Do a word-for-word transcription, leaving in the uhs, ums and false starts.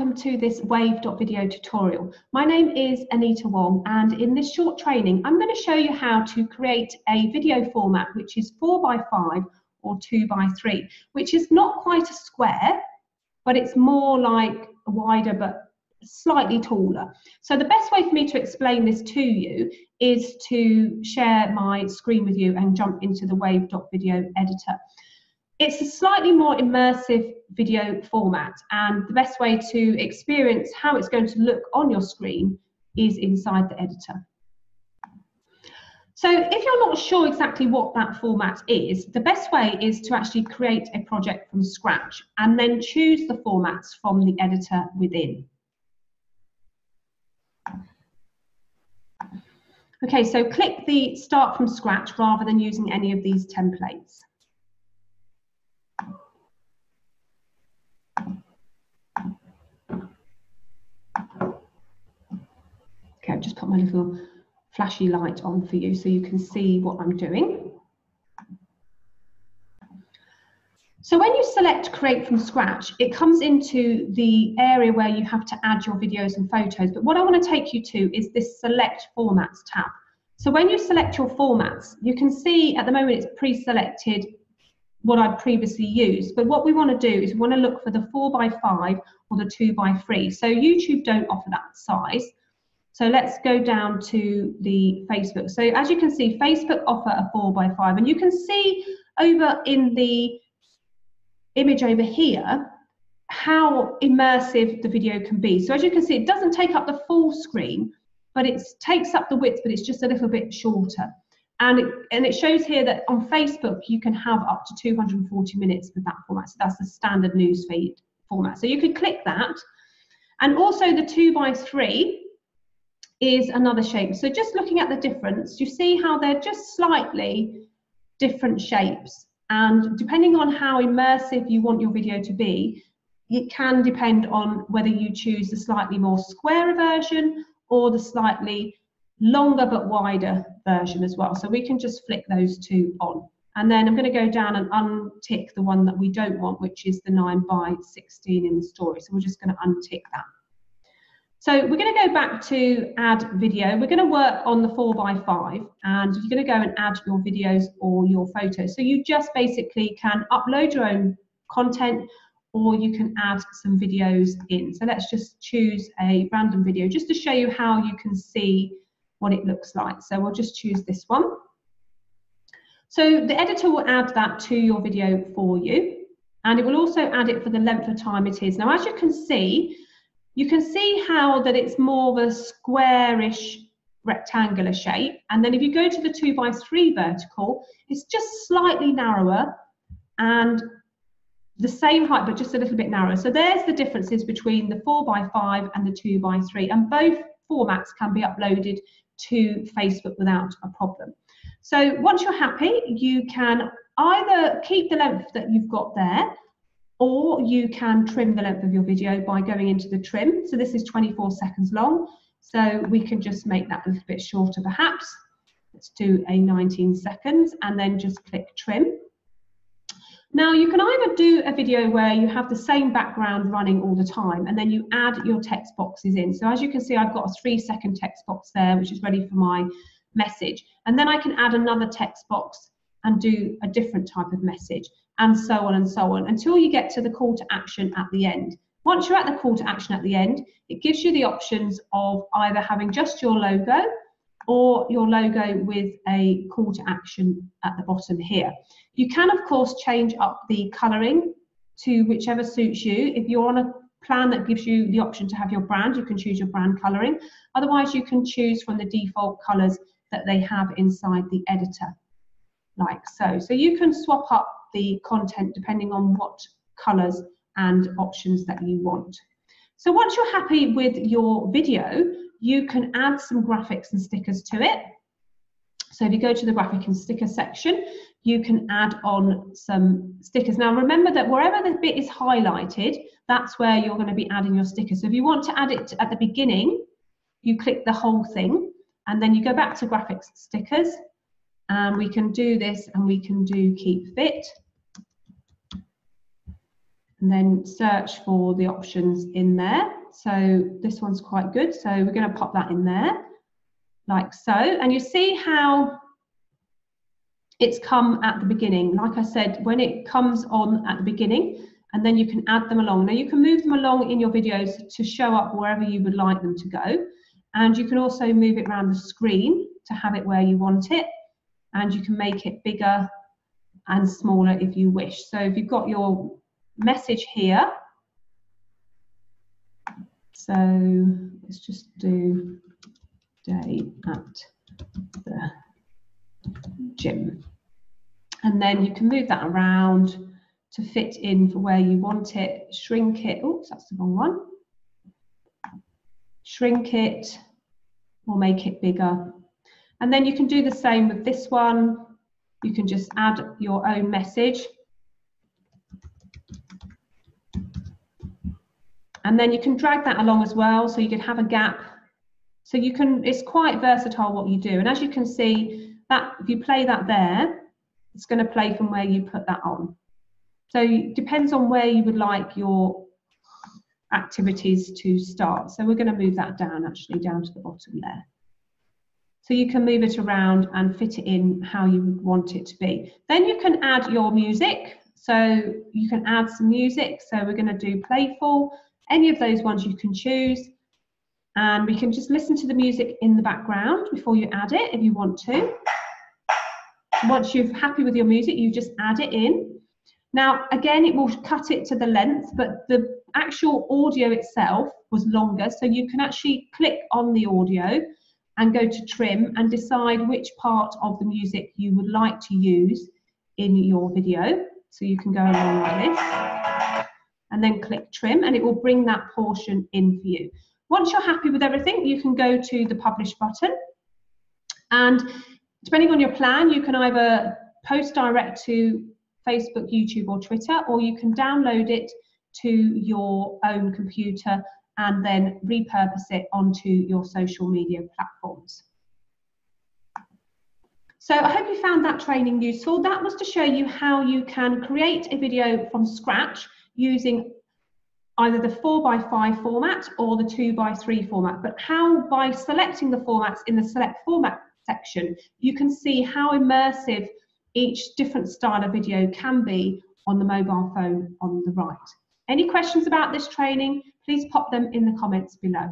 welcome to this wave.video tutorial. My name is Anita Wong, and in this short training I'm going to show you how to create a video format which is four by five or two by three, which is not quite a square, but it's more like wider but slightly taller. So the best way for me to explain this to you is to share my screen with you and jump into the wave.video editor. It's a slightly more immersive video format, and the best way to experience how it's going to look on your screen is inside the editor. So if you're not sure exactly what that format is, the best way is to actually create a project from scratch and then choose the formats from the editor within. Okay, so click the Start from Scratch rather than using any of these templates. Okay, I've just put my little flashy light on for you so you can see what I'm doing. So when you select Create from Scratch, it comes into the area where you have to add your videos and photos. But what I want to take you to is this Select Formats tab. So when you select your formats, you can see at the moment it's pre-selected what I previously used. But what we want to do is we want to look for the four by five or the two by three. So YouTube don't offer that size. So let's go down to the Facebook. So as you can see, Facebook offer a four by five. And you can see over in the image over here how immersive the video can be. So as you can see, it doesn't take up the full screen, but it takes up the width, but it's just a little bit shorter. And it, and it shows here that on Facebook, you can have up to two hundred forty minutes with that format. So that's the standard newsfeed format. So you could click that. And also the two by three is another shape. So just looking at the difference, you see how they're just slightly different shapes. And depending on how immersive you want your video to be, it can depend on whether you choose the slightly more square version or the slightly longer but wider version as well. So we can just flick those two on. And then I'm going to go down and untick the one that we don't want, which is the nine by sixteen in the story. So we're just going to untick that. So we're going to go back to add video. We're going to work on the four by five, and you're going to go and add your videos or your photos. So you just basically can upload your own content, or you can add some videos in. So let's just choose a random video just to show you how you can see what it looks like. So we'll just choose this one. So the editor will add that to your video for you, and it will also add it for the length of time it is. Now, as you can see, you can see how that it's more of a squarish rectangular shape. And then if you go to the two by three vertical, it's just slightly narrower and the same height, but just a little bit narrower. So there's the differences between the four by five and the two by three. And both formats can be uploaded to Facebook without a problem. So once you're happy, you can either keep the length that you've got there, or you can trim the length of your video by going into the trim. So this is twenty-four seconds long. So we can just make that a little bit shorter perhaps. Let's do a nineteen seconds and then just click trim. Now you can either do a video where you have the same background running all the time and then you add your text boxes in. So as you can see, I've got a three second text box there, which is ready for my message. And then I can add another text box and do a different type of message, and so on and so on, until you get to the call to action at the end. Once you're at the call to action at the end, it gives you the options of either having just your logo or your logo with a call to action at the bottom here. You can, of course, change up the colouring to whichever suits you. If you're on a plan that gives you the option to have your brand, you can choose your brand colouring. Otherwise, you can choose from the default colours that they have inside the editor. Like so. So you can swap up the content depending on what colours and options that you want. So once you're happy with your video, you can add some graphics and stickers to it. So if you go to the graphic and sticker section, you can add on some stickers. Now remember that wherever the bit is highlighted, that's where you're going to be adding your stickers. So if you want to add it at the beginning, you click the whole thing and then you go back to graphics and stickers. And we can do this, and we can do keep fit. and then search for the options in there. So this one's quite good. So we're going to pop that in there like so. And you see how it's come at the beginning. Like I said, when it comes on at the beginning, and then you can add them along. Now you can move them along in your videos to show up wherever you would like them to go. And you can also move it around the screen to have it where you want it. And you can make it bigger and smaller if you wish. So if you've got your message here, so let's just do day at the gym. And then you can move that around to fit in for where you want it, shrink it, oops, that's the wrong one. Shrink it or make it bigger. And then you can do the same with this one. You can just add your own message. And then you can drag that along as well, so you could have a gap. So you can, it's quite versatile what you do. And as you can see, that if you play that there, it's going to play from where you put that on. So it depends on where you would like your activities to start. So we're going to move that down, actually, down to the bottom there. So you can move it around and fit it in how you would want it to be. Then you can add your music. So you can add some music. So we're going to do playful. Any of those ones you can choose. And we can just listen to the music in the background before you add it if you want to. Once you're happy with your music, you just add it in. Now, again, it will cut it to the length, but the actual audio itself was longer. So you can actually click on the audio and go to trim and decide which part of the music you would like to use in your video. So you can go along like this and then click trim, and it will bring that portion in for you. Once you're happy with everything, you can go to the publish button. And depending on your plan, you can either post direct to Facebook, YouTube or Twitter, or you can download it to your own computer and then repurpose it onto your social media platforms. So I hope you found that training useful. That was to show you how you can create a video from scratch using either the four by five format or the two by three format, but how by selecting the formats in the select format section, you can see how immersive each different style of video can be on the mobile phone on the right. Any questions about this training, please pop them in the comments below.